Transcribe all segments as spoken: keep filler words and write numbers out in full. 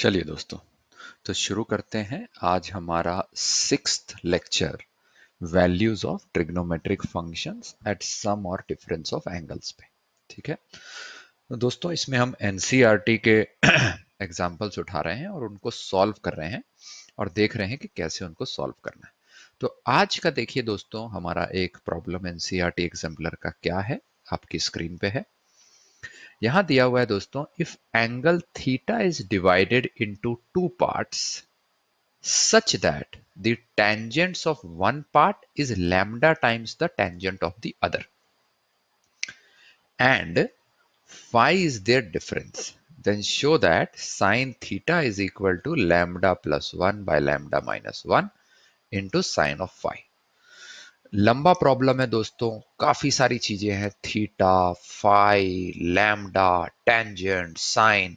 चलिए दोस्तों, तो शुरू करते हैं आज हमारा sixth lecture values of trigonometric functions at sum और डिफरेंस ऑफ एंगल्स पे। ठीक है तो दोस्तों, इसमें हम एनसीईआरटी के एग्जाम्पल्स उठा रहे हैं और उनको सॉल्व कर रहे हैं और देख रहे हैं कि कैसे उनको सॉल्व करना है। तो आज का देखिए दोस्तों, हमारा एक प्रॉब्लम एनसीईआरटी एग्जाम्पलर का क्या है, आपकी स्क्रीन पे है। यहां दिया हुआ है दोस्तों, if angle theta is divided into two parts such that the tangents of one part is lambda times the tangent of the other and phi is their difference, then show that sine theta is equal to lambda plus one by lambda minus one into sine of phi. लंबा problem है दोस्तों, काफी सारी चीजें हैं, theta, phi, lambda, tangent, sine.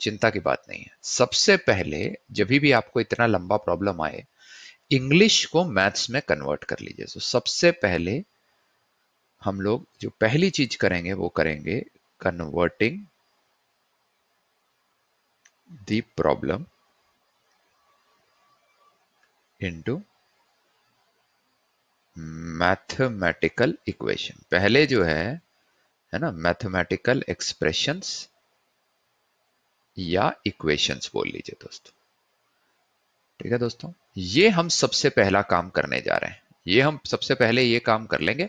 चिंता की बात नहीं है। सबसे पहले जब भी आपको इतना लंबा प्रॉब्लम आए, इंग्लिश को मैथ्स में कन्वर्ट कर लीजिए। तो सबसे पहले हम लोग जो पहली चीज करेंगे वो करेंगे converting the problem into mathematical equation. पहले जो है है ना मैथमेटिकल एक्सप्रेशंस या इक्वेशंस बोल लीजिए दोस्तों। ठीक है दोस्तों, ये हम सबसे पहला काम करने जा रहे हैं। ये हम सबसे पहले ये काम कर लेंगे,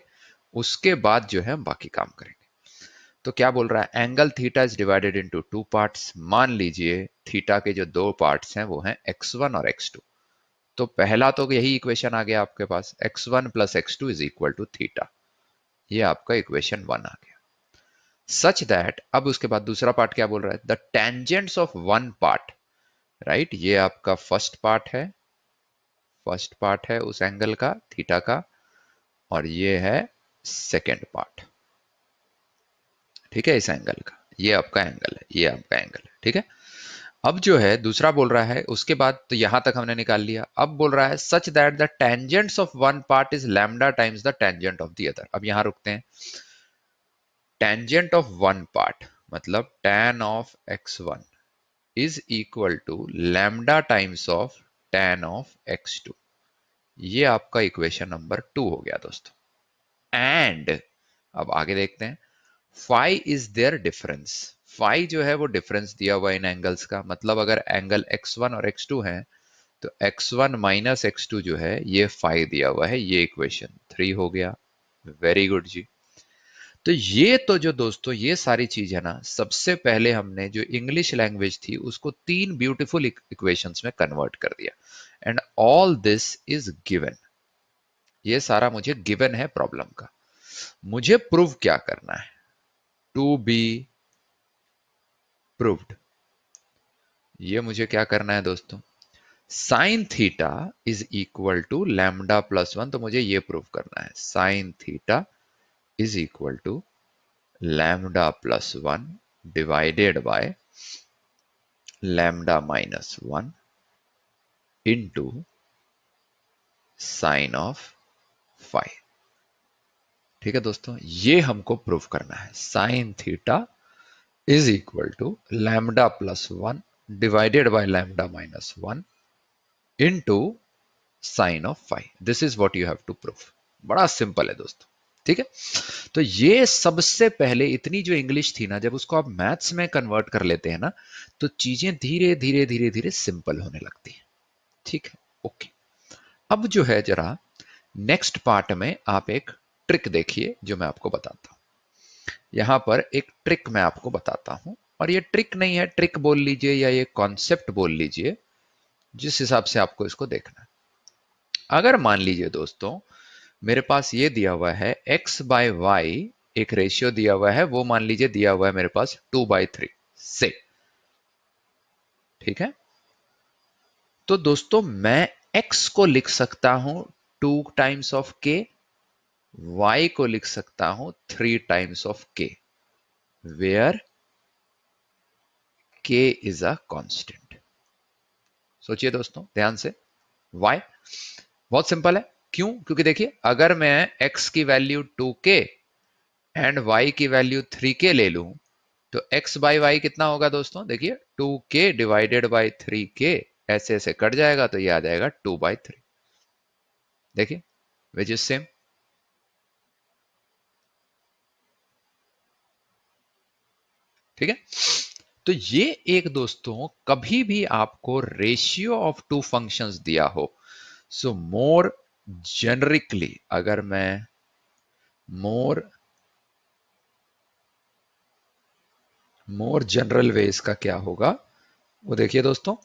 उसके बाद जो है हम बाकी काम करेंगे। तो क्या बोल रहा है, angle theta is divided into two parts. मान लीजिए थीटा के जो दो पार्ट्स हैं वो हैं एक्स वन और एक्स टू। तो पहला तो यही इक्वेशन आ गया आपके पास, x one plus x two is equal to theta. ये आपका इक्वेशन वन आ गया सच दैट। अब उसके बाद दूसरा पार्ट क्या बोल रहा है, the tangents of one part, right. ये आपका फर्स्ट पार्ट है, फर्स्ट पार्ट है उस एंगल का थीटा का, और ये है सेकेंड पार्ट। ठीक है, इस एंगल का, ये आपका एंगल है, ये आपका एंगल है। ठीक है, अब जो है दूसरा बोल रहा है उसके बाद, तो यहां तक हमने निकाल लिया। अब बोल रहा है such that the tangents of one part is lambda times the tangent of the other. अब यहां रुकते हैं। टेंजेंट ऑफ वन पार्ट मतलब tan of x one is equal to lambda times of tan of x two. ये आपका equation number two हो गया दोस्तों। एंड अब आगे देखते हैं, phi is their difference. Phi जो है वो डिफरेंस दिया हुआ इन एंगल्स का, मतलब अगर एंगल एक्स वन और एक्स टू है तो x one minus x two जो है ये फाई दिया हुआ है। ये इक्वेशन थ्री हो गया। वेरी गुड जी। तो ये तो जो दोस्तों ये सारी चीज है ना, सबसे पहले हमने जो इंग्लिश लैंग्वेज थी उसको तीन ब्यूटीफुल इक्वेशंस में कन्वर्ट कर दिया। And all this is given. ये सारा मुझे गिवन है प्रॉब्लम का। मुझे प्रूव क्या करना है, टू बी Proved. ये मुझे क्या करना है दोस्तों, sine theta is equal to lambda plus one. तो मुझे ये प्रूव करना है, sine theta is equal to lambda plus one divided by lambda minus one into sine of phi. ठीक है दोस्तों, ये हमको प्रूव करना है, sine theta is equal to lambda plus one divided by lambda minus one into sine of phi. This is what you have to prove. बड़ा simple है दोस्तों। ठीक है, तो ये सबसे पहले इतनी जो इंग्लिश थी ना, जब उसको आप मैथ्स में कन्वर्ट कर लेते हैं ना, तो चीजें धीरे धीरे धीरे धीरे सिंपल होने लगती है। ठीक है, ओके। अब जो है जरा नेक्स्ट पार्ट में आप एक ट्रिक देखिए जो मैं आपको बताता हूं। यहाँ पर एक ट्रिक मैं आपको बताता हूं, और ये ट्रिक नहीं है, ट्रिक बोल लीजिए या ये कॉन्सेप्ट बोल लीजिए, जिस हिसाब से आपको इसको देखना है। अगर मान लीजिए दोस्तों मेरे पास ये दिया हुआ है x बाय वाई, एक रेशियो दिया हुआ है, वो मान लीजिए दिया हुआ है मेरे पास टू बाई थ्री से। ठीक है, तो दोस्तों मैं x को लिख सकता हूं two times of k, y को लिख सकता हूं three times of k, where k is a constant. सोचिए दोस्तों ध्यान से, y बहुत सिंपल है। क्यों? क्योंकि देखिए अगर मैं x की value two k and y की वैल्यू थ्री के ले लूं तो x बाई वाई कितना होगा दोस्तों, देखिए टू के डिवाइडेड बाई थ्री के, ऐसे ऐसे कट जाएगा तो ये आ जाएगा टू बाई थ्री, देखिए विच इज सेम। ठीक है, तो ये एक दोस्तों कभी भी आपको रेशियो ऑफ टू फंक्शंस दिया हो, सो मोर जेनरिकली अगर मैं मोर मोर जनरल वे इसका क्या होगा वो देखिए दोस्तों,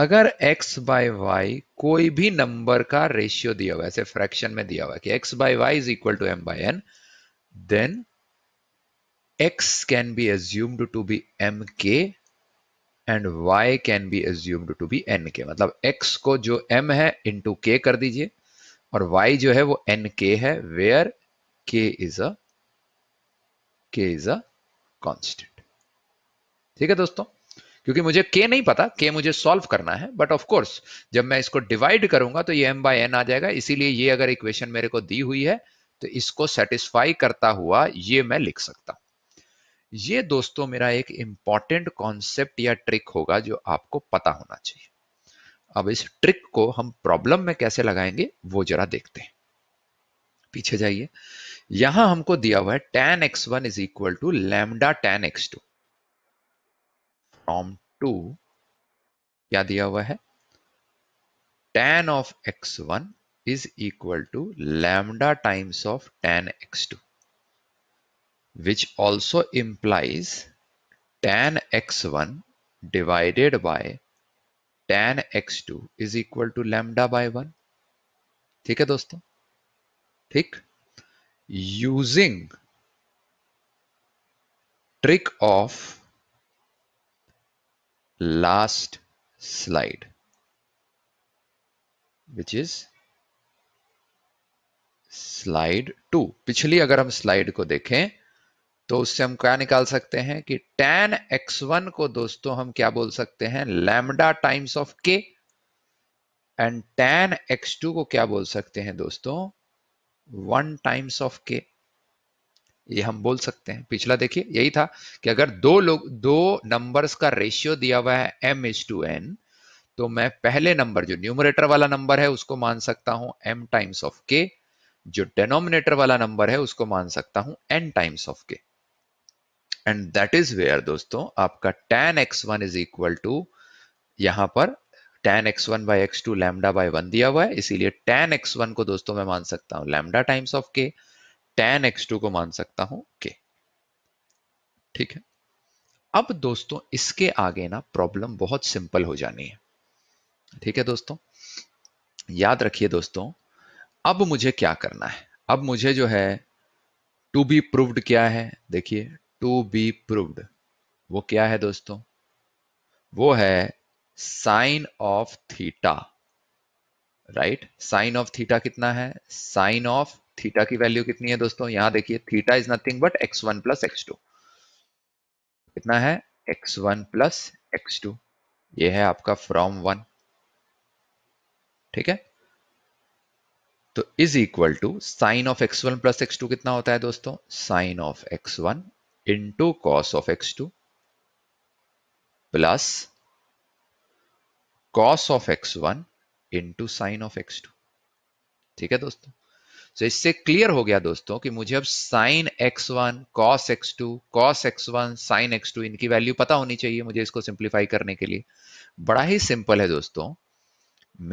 अगर x बाई वाई कोई भी नंबर का रेशियो दिया हुआ, ऐसे फ्रैक्शन में दिया हुआ है कि x by y is equal to m by n, then x can be assumed to be mk and y can be assumed to be nk, मतलब x को जो m है into k कर दीजिए और y जो है वो nk है, where k is a k is a constant। ठीक है दोस्तों, क्योंकि मुझे k नहीं पता, k मुझे सॉल्व करना है, बट ऑफ कोर्स जब मैं इसको डिवाइड करूंगा तो ये m by n आ जाएगा, इसीलिए ये अगर इक्वेशन मेरे को दी हुई है तो इसको सेटिस्फाई करता हुआ ये मैं लिख सकता हूं। ये दोस्तों मेरा एक इंपॉर्टेंट कॉन्सेप्ट या ट्रिक होगा जो आपको पता होना चाहिए। अब इस ट्रिक को हम प्रॉब्लम में कैसे लगाएंगे वो जरा देखते हैं। पीछे जाइए, यहां हमको दिया हुआ है tan x one is equal to lambda tan x two from two, क्या दिया हुआ है tan of x one is equal to lambda times of tan x two which also implies tan x one divided by tan x two is equal to lambda by one. ठीक है दोस्तों, ठीक, using trick of last slide which is slide two. पिछली अगर हम slide को देखें तो उससे हम क्या निकाल सकते हैं कि tan एक्स वन को दोस्तों हम क्या बोल सकते हैं, lambda times of k, and tan x two को क्या बोल सकते हैं दोस्तों, वन टाइम्स ऑफ k, ये हम बोल सकते हैं। पिछला देखिए यही था कि अगर दो लोग दो नंबर्स का रेशियो दिया हुआ है m इज टू n, तो मैं पहले नंबर जो न्यूमरेटर वाला नंबर है उसको मान सकता हूं m टाइम्स ऑफ k, जो डिनोमिनेटर वाला नंबर है उसको मान सकता हूं n times of k, and that is where दोस्तों आपका tan x one is equal to, यहां पर tan x one by x two lambda by one दिया हुआ है, इसीलिए tan एक्स वन को दोस्तों मैं मान सकता हूं lambda times of k, tan x two को मान सकता हूं k। ठीक है, अब दोस्तों इसके आगे ना प्रॉब्लम बहुत सिंपल हो जानी है। ठीक है दोस्तों, याद रखिए दोस्तों, अब मुझे क्या करना है, अब मुझे जो है टू बी प्रूव्ड क्या है, देखिए टू बी प्रूव्ड वो क्या है दोस्तों, वो है sine of theta, right. Sine of theta कितना है, साइन ऑफ थीटा की वैल्यू कितनी है दोस्तों, यहां देखिए theta is nothing but x one plus x two, कितना है x one plus x two, ये है आपका फ्रॉम वन। ठीक है, तो is equal to sine of x one plus x two कितना होता है दोस्तों, sine of x one into cos of x two plus cos of x one into sine of x two. ठीक है दोस्तों, तो इससे क्लियर हो गया दोस्तों कि मुझे अब sine x one, cos x two, cos x one, sine x two इनकी वैल्यू पता होनी चाहिए मुझे इसको सिंप्लीफाई करने के लिए। बड़ा ही सिंपल है दोस्तों,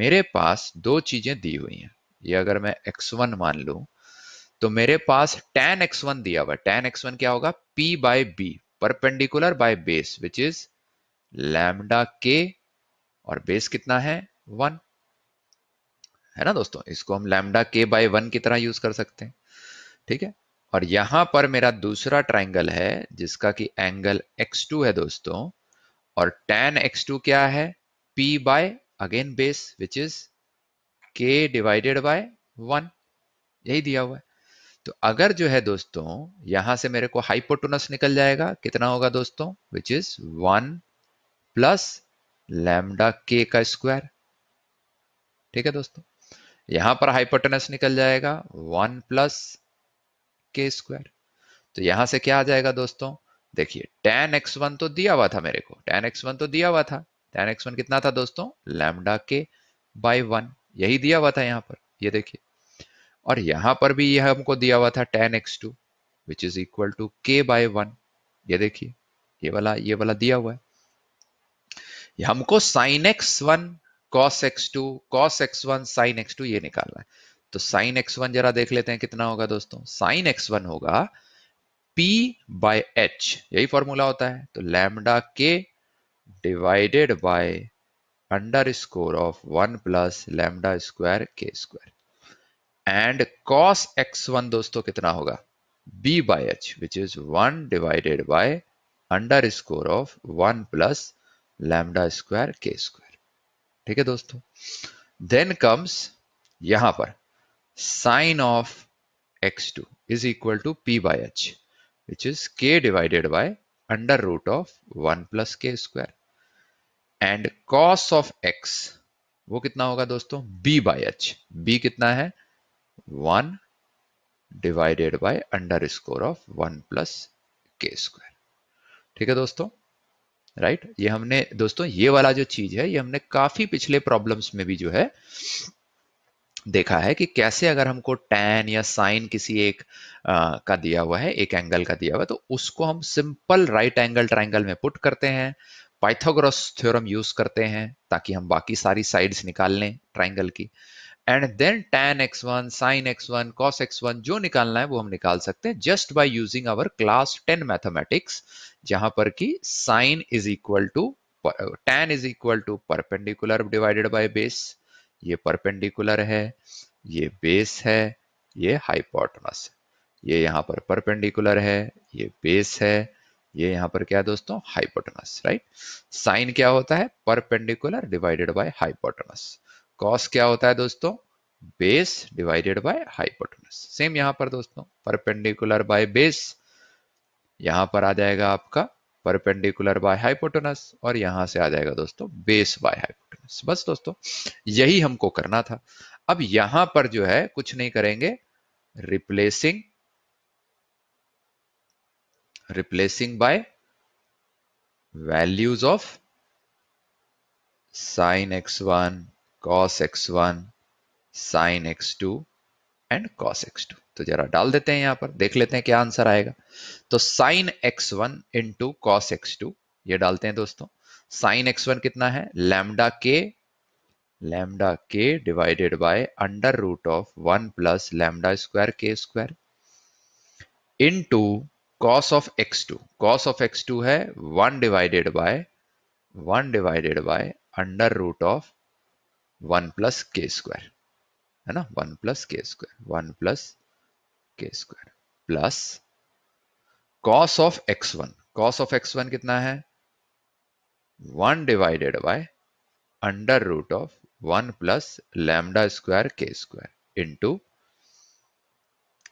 मेरे पास दो चीजें दी हुई हैं, ये अगर मैं एक्स वन मान लूं तो मेरे पास tan एक्स वन दिया हुआ है, tan एक्स वन क्या होगा, p by b perpendicular by base which is lambda k, और बेस कितना है वन, है ना दोस्तों, इसको हम लैम्डा k बाई वन की तरह यूज कर सकते हैं। ठीक है, और यहां पर मेरा दूसरा ट्राइंगल है जिसका कि एंगल एक्स टू है दोस्तों, और tan एक्स टू क्या है, p by again base which is k divided by one, यही दिया हुआ है। तो अगर जो है दोस्तों यहां से मेरे को हाइपोटेनस निकल जाएगा, कितना होगा दोस्तों, which is one plus lambda k का स्क्वायर। ठीक है दोस्तों, यहां पर हाइपोटेनस निकल जाएगा वन प्लस के स्क्वायर, तो यहां से क्या आ जाएगा दोस्तों, देखिए tan एक्स वन तो दिया हुआ था मेरे को, tan एक्स वन तो दिया हुआ था, tan एक्स वन कितना था दोस्तों लैम्डा के बाय वन, यही दिया हुआ था यहाँ पर, ये देखिए। और यहाँ पर भी यह हमको दिया हुआ था tan x two which is equal to k by one, ये देखिए ये वाला ये वाला दिया हुआ है। ये हमको sin x one cos x two cos x one sin x two ये निकालना है। तो sin एक्स वन जरा देख लेते हैं कितना होगा दोस्तों, sin एक्स वन होगा p by h, यही फॉर्मूला होता है। तो lambda k divided by under score of one plus lambda square k square. And cos x one दोस्तों कितना होगा b by h which is one divided by under score of one plus lambda square k square, ठीक है दोस्तों। Then comes यहां पर sin of x two is equal to p by h which is k divided by under root of one plus k square, and cos of x वो कितना होगा दोस्तों b by h, b कितना है one divided by under score of one plus k square, ठीक है दोस्तों, right right? ये हमने दोस्तों ये वाला जो चीज है ये हमने काफी पिछले प्रॉब्लम्स में भी जो है देखा है कि कैसे अगर हमको tan या sin किसी एक आ, का दिया हुआ है, एक एंगल का दिया हुआ है, तो उसको हम सिंपल राइट एंगल ट्राइंगल में पुट करते हैं, पाइथागोरस थ्योरम यूज करते हैं ताकि हम बाकी सारी साइड्स निकाल लें ट्राइंगल की। And then tan x one sin x one cos x one जो निकालना है वो हम निकाल सकते हैं just by using our class ten mathematics, जहां पर कि sine is equal to tan is equal to perpendicular divided by base, ये परपेंडिकुलर है, ये बेस है, ये हाइपोटेनस, ये यहाँ पर परपेंडिकुलर है, ये बेस है, ये यहाँ पर क्या है दोस्तों हाइपोटेनस, राइट। साइन क्या होता है perpendicular divided by hypotenuse, cos क्या होता है दोस्तों base divided by hypotenuse. Same यहाँ पर दोस्तों परपेंडिकुलर बाय बेस, यहाँ पर आ जाएगा आपका परपेंडिकुलर बाय हाइपोटेनस, और यहाँ से आ जाएगा दोस्तों बेस बाय हाइपोटेनस। बस दोस्तों यही हमको करना था। अब यहाँ पर जो है कुछ नहीं करेंगे, replacing replacing by values of sine x one cos x one sine x two and cos x two. तो जरा डाल देते हैं यहाँ पर, देख लेते हैं क्या आंसर आएगा। तो sin x one into cos x two ये डालते हैं दोस्तों। sin एक्स वन कितना है lambda k lambda k divided by under root of one plus lambda square k square into cos of x two, cos of x two है one divided by one divided by under root of one plus k square, है ना one plus k squared one plus k squared plus cos of x one, cos of x one कितना है one divided by under root of one plus lambda square k square into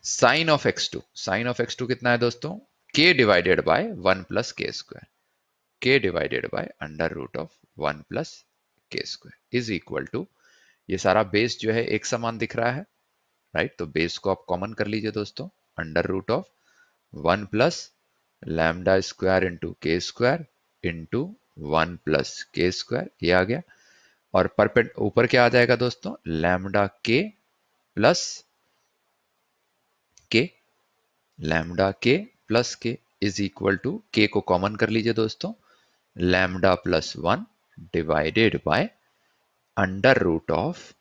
sine of x two, sine of x two कितना है दोस्तों k divided by one plus k square, k divided by under root of one plus k square is equal to, ये सारा base जो है एक समान दिख रहा है राइट right? तो बेस को आप कॉमन कर लीजिए दोस्तों, under root of one plus lambda square into k square into one plus k square, ये आ गया। और परपेंड ऊपर क्या आ जाएगा दोस्तों लैम्डा के प्लस के, लैम्डा के प्लस के इज इक्वल टू के को कॉमन कर लीजिए दोस्तों, lambda plus one divided by under root of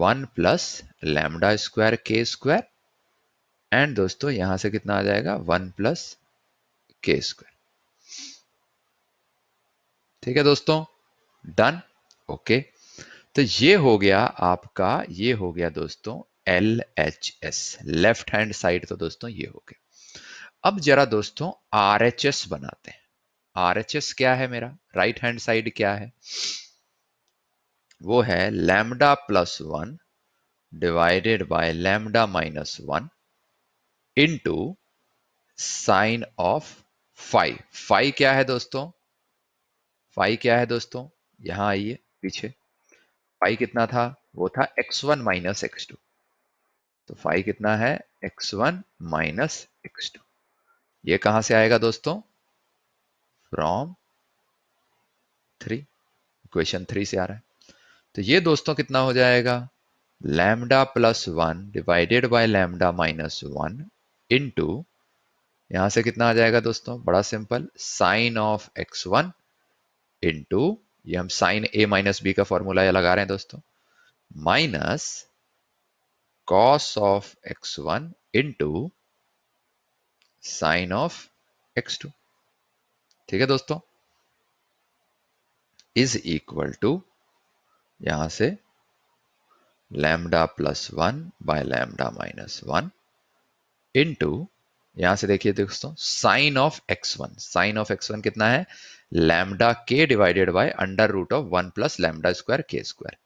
one plus lambda square k square. And दोस्तों यहां से कितना आ जाएगा वन प्लस के स्क्वायर, ठीक है दोस्तों डन ओके। तो ये हो गया आपका, ये हो गया दोस्तों L H S left hand side, तो दोस्तों ये हो गया। अब जरा दोस्तों आर एच एस बनाते हैं। आर एच एस क्या है मेरा राइट हैंड साइड क्या है, वो है lambda plus one divided by lambda minus one into sine of phi. Phi क्या है दोस्तों फाई क्या है दोस्तों यहां आइए पीछे, फाई कितना था वो था x one minus x two, तो फाई कितना है x one minus x two, ये कहां से आएगा दोस्तों फ्रॉम थ्री, इक्वेशन थ्री से आ रहा है। तो ये दोस्तों कितना हो जाएगा, lambda plus one divided by lambda minus one into, यहां से कितना आ जाएगा दोस्तों, बड़ा simple, sine of x one into, ये हम साइन ए माइनस बी का फॉर्मूला लगा रहे हैं दोस्तों, minus cos of x one into sine of x two, ठीक है दोस्तों, इज इक्वल टू यहां से lambda plus one by lambda minus one into, यहां से देखिए दोस्तों sine of x one, sine of x one कितना है, lambda k divided by under root of one plus lambda square k square,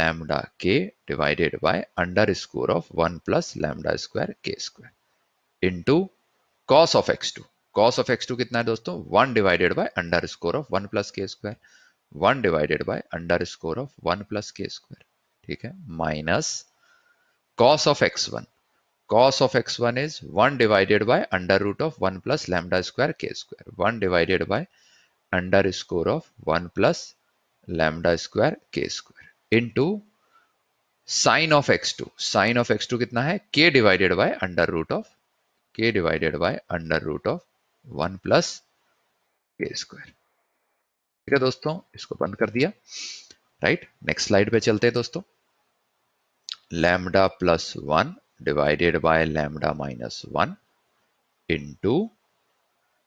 lambda k divided by under score of one plus lambda square k square into cos of x two, cos of x two कितना है दोस्तों, one divided by under score of one plus k squared, one divided by under score of one plus k square, ठीक है, minus cos of x one, cos of x one is one divided by under root of one plus lambda square k square, one divided by underscore of one plus lambda square k square into sin of x two, sin of x two कितना है, k divided by under root of k divided by under root of one plus k square, ठीक है दोस्तों, इसको बंद कर दिया, right. Next slide पे चलते हैं दोस्तों, lambda plus one divided by lambda minus one into,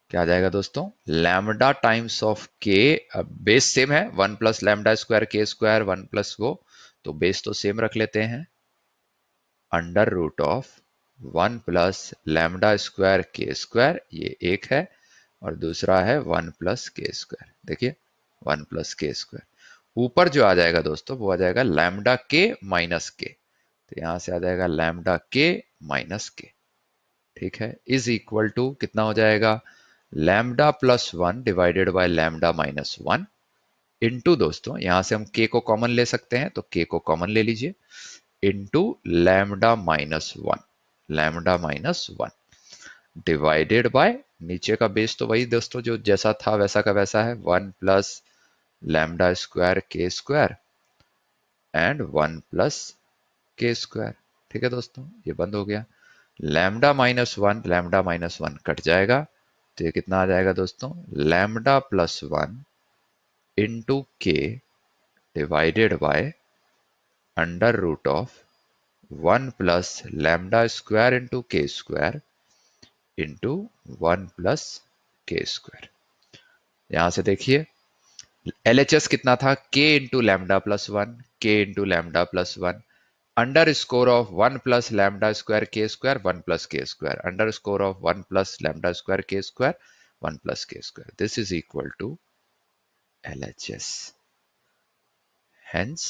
क्या आ जाएगा दोस्तों, lambda times of k, base same है one plus lambda square k squared, one plus वो, तो बेस तो सेम रख लेते हैं, under root of one plus lambda square k square, ये एक है और दूसरा है वन प्लस के स्क्वायर, देखिए वन प्लस के स्क्वायर, ऊपर जो आ जाएगा दोस्तों वो आ जाएगा लैम्डा के माइनस के, तो यहां से आ जाएगा लैम्डा के माइनस के, ठीक है, इज इक्वल टू कितना हो जाएगा, lambda plus one divided by lambda minus one into दोस्तों, यहां से हम के को कॉमन ले सकते हैं, तो के को कॉमन ले लीजिए, into lambda minus one, lambda minus one divided by, नीचे का बेस तो वही दोस्तों जो जैसा था वैसा का वैसा है, one plus lambda square k square and one plus k square, ठीक है दोस्तों, ये बंद हो गया, lambda minus one, lambda minus one cut जाएगा, तो ये कितना आ जाएगा दोस्तों, lambda plus one into k divided by under root of one plus lambda square into k square into one plus k square, यहां से देखिए L H S कितना था, k into lambda plus one, k into lambda plus one under score of one plus lambda square k squared, one plus k square under score of one plus lambda square k squared, one plus k square, this is equal to L H S, hence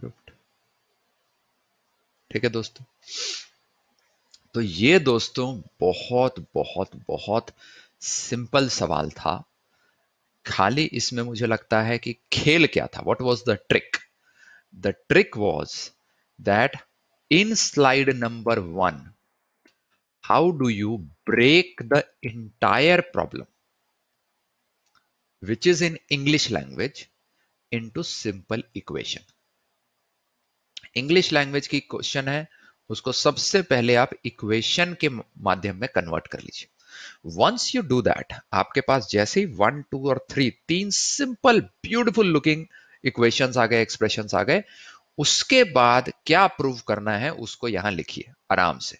proved, ठीक है दोस्तों। तो ये दोस्तों बहुत बहुत बहुत simple सवाल था, खाली इसमें मुझे लगता है कि खेल क्या था, what was the trick, the trick was that in slide number one, how do you break the entire problem which is in English language into simple equation. English language की क्वेश्चन है, उसको सबसे पहले आप इक्वेशन के माध्यम में convert कर लीजिए। Once you do that, आपके पास जैसे ही वन टू और थ्री, तीन सिंपल ब्यूटिफुल लुकिंग इक्वेशंस आ गए, एक्सप्रेशंस आ गए, उसके बाद क्या प्रूव करना है उसको यहां लिखिए आराम से।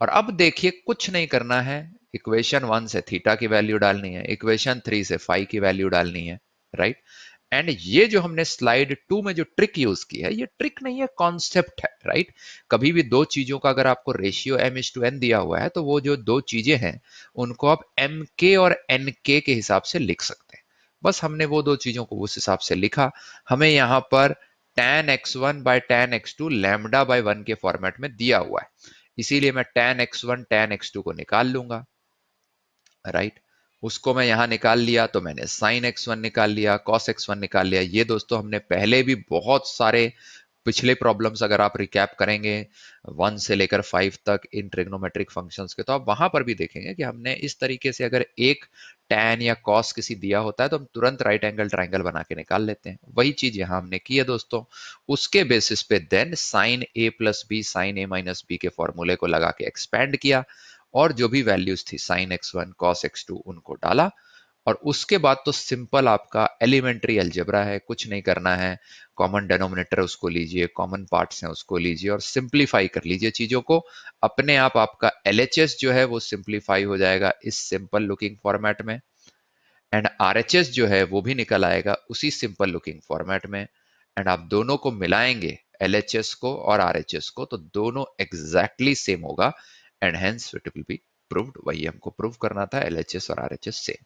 और अब देखिए कुछ नहीं करना है, इक्वेशन वन से थीटा की वैल्यू डालनी है, इक्वेशन थ्री से फाइ की वैल्यू डालनी है, राइट। एंड ये जो हमने स्लाइड टू में जो ट्रिक यूज की है, ये ट्रिक नहीं है, कॉन्सेप्ट है, राइट right? कभी भी दो चीजों का अगर आपको ratio M is to N दिया हुआ है, तो वो जो दो चीजें हैं उनको आप एम के और एन के के हिसाब से लिख सकते हैं। बस हमने वो दो चीजों को उस हिसाब से लिखा। हमें यहाँ पर tan x one by tan x two lambda by one के फॉर्मेट में दिया हुआ है, इसीलिए मैं tan x one tan x two को निकाल लूंगा, राइट right? उसको मैं यहाँ निकाल लिया, तो मैंने sin एक्स वन निकाल लिया, cos एक्स वन निकाल लिया। ये दोस्तों हमने पहले भी बहुत सारे पिछले प्रॉब्लम्स अगर आप रिकैप करेंगे वन से लेकर फाइव तक इन ट्रिग्नोमेट्रिक फंक्शंस के, तो आप वहां पर भी देखेंगे कि हमने इस तरीके से अगर एक टैन या कॉस किसी दिया होता है तो हम तुरंत राइट एंगल ट्राइंगल बना के निकाल लेते हैं। वही चीज यहाँ हमने की है दोस्तों। उसके बेसिस पे then sine A plus B sine A minus B के फॉर्मूले को लगा के एक्सपेंड किया और जो भी वैल्यूज थी sine x one cos x two उनको डाला और उसके बाद तो सिंपल आपका एलिमेंट्री अलजेब्रा है, कुछ नहीं करना है। कॉमन डेनोमिनेटर उसको लीजिए, कॉमन पार्ट्स हैं उसको लीजिए और सिंप्लीफाई कर लीजिए चीजों को अपने आप। आपका एलएचएस जो है वो सिंप्लीफाई हो जाएगा इस सिंपल लुकिंग फॉर्मेट में एंड आरएचएस जो है वो भी निकल आएगा उसी सिंपल लुकिंग फॉर्मेट में। एंड आप दोनों को मिलाएंगे एलएचएस को और आरएचएस को तो दोनों एग्जैक्टली सेम होगा and hence it will be proved. वही हमको प्रूव करना था, एलएचएस और आरएचएस सेम।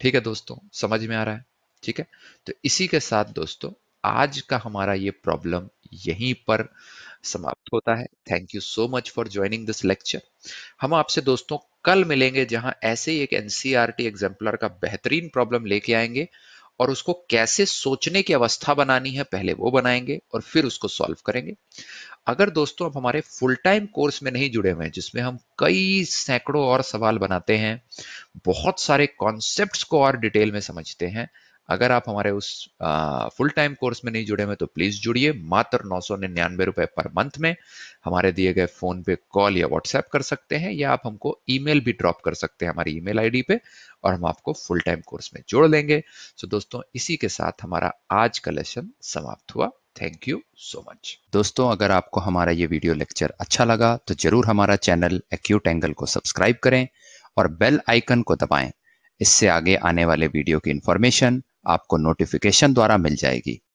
ठीक है दोस्तों, समझ में आ रहा है? ठीक है, तो इसी के साथ दोस्तों आज का हमारा ये प्रॉब्लम यहीं पर समाप्त होता है। Thank you so much for joining this lecture. हम आपसे दोस्तों कल मिलेंगे जहां ऐसे ही एक एनसीईआरटी एग्जाम्पलर का बेहतरीन प्रॉब्लम लेके आएंगे और उसको कैसे सोचने की अवस्था बनानी है पहले वो बनाएंगे और फिर उसको सॉल्व करेंगे। अगर दोस्तों आप हमारे फुल टाइम कोर्स में नहीं जुड़े हुए हैं जिसमें हम कई सैकड़ों और सवाल बनाते हैं, बहुत सारे कॉन्सेप्ट्स को और डिटेल में समझते हैं, अगर आप हमारे उस आ, फुल टाइम कोर्स में नहीं जुड़े हुए तो प्लीज जुड़िए। मात्र नौ सौ निन्यानवे रुपए पर मंथ में हमारे दिए गए फोन पे कॉल या व्हाट्सएप कर सकते हैं या आप हमको ईमेल भी ड्रॉप कर सकते हैं हमारी ईमेल आईडी पे और हम आपको फुल टाइम कोर्स में जोड़ लेंगे। सो दोस्तों इसी के साथ हमारा आज का लेसन समाप्त हुआ। थैंक यू सो मच दोस्तों। अगर आपको हमारा ये वीडियो लेक्चर अच्छा लगा तो जरूर हमारा चैनल एक्यूट एंगल को सब्सक्राइब करें और बेल आइकन को दबाएं। इससे आगे आने वाले वीडियो की इंफॉर्मेशन आपको नोटिफिकेशन द्वारा मिल जाएगी।